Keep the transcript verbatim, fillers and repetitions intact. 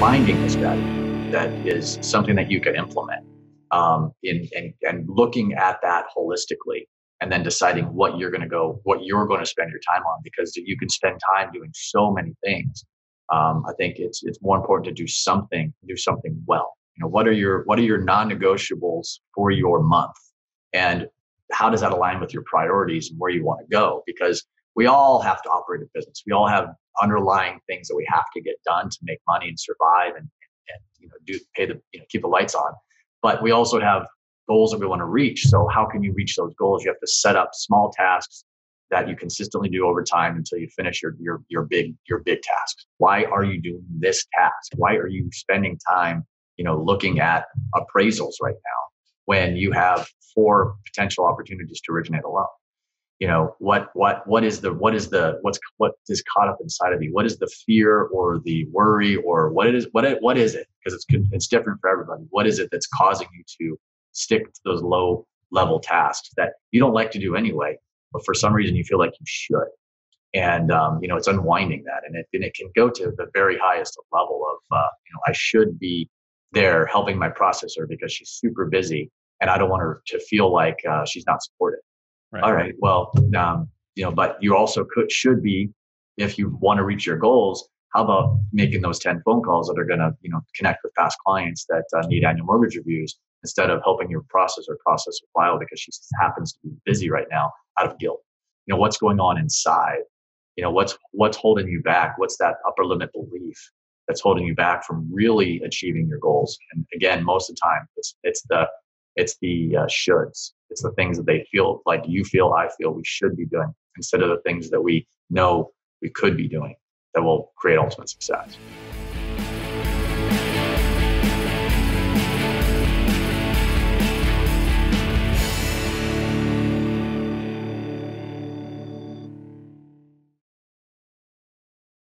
finding a strategy that is something that you can implement um, in, and, and looking at that holistically, and then deciding what you're going to go, what you're going to spend your time on, because you can spend time doing so many things. Um, I think it's it's more important to do something, do something well. You know, what are your what are your non-negotiables for your month, and how does that align with your priorities and where you want to go? Because we all have to operate a business. We all have underlying things that we have to get done to make money and survive, and, and you know, do pay the you know keep the lights on. But we also have goals that we want to reach. So how can you reach those goals? You have to set up small tasks that you consistently do over time until you finish your your your big your big tasks. Why are you doing this task? Why are you spending time, you know, looking at appraisals right now when you have four potential opportunities to originate a loan? You know, what what what is the what is the what's what is caught up inside of you? What is the fear or the worry or what it is what it, what is it? Because it's it's different for everybody. What is it that's causing you to stick to those low level tasks that you don't like to do anyway, but for some reason you feel like you should? And, um, you know, it's unwinding that, and it, and it can go to the very highest level of, uh, you know, I should be there helping my processor because she's super busy and I don't want her to feel like uh, she's not supported. Right. All right. Well, um, you know, but you also could, should be, if you want to reach your goals, how about making those ten phone calls that are going to, you know, connect with past clients that uh, need annual mortgage reviews, instead of helping your processor process a file because she happens to be busy right now out of guilt. You know, what's going on inside? You know, what's what's holding you back? What's that upper limit belief that's holding you back from really achieving your goals? And again, most of the time, it's it's the it's the uh, shoulds. It's the things that they feel like you feel, I feel we should be doing, instead of the things that we know we could be doing that will create ultimate success.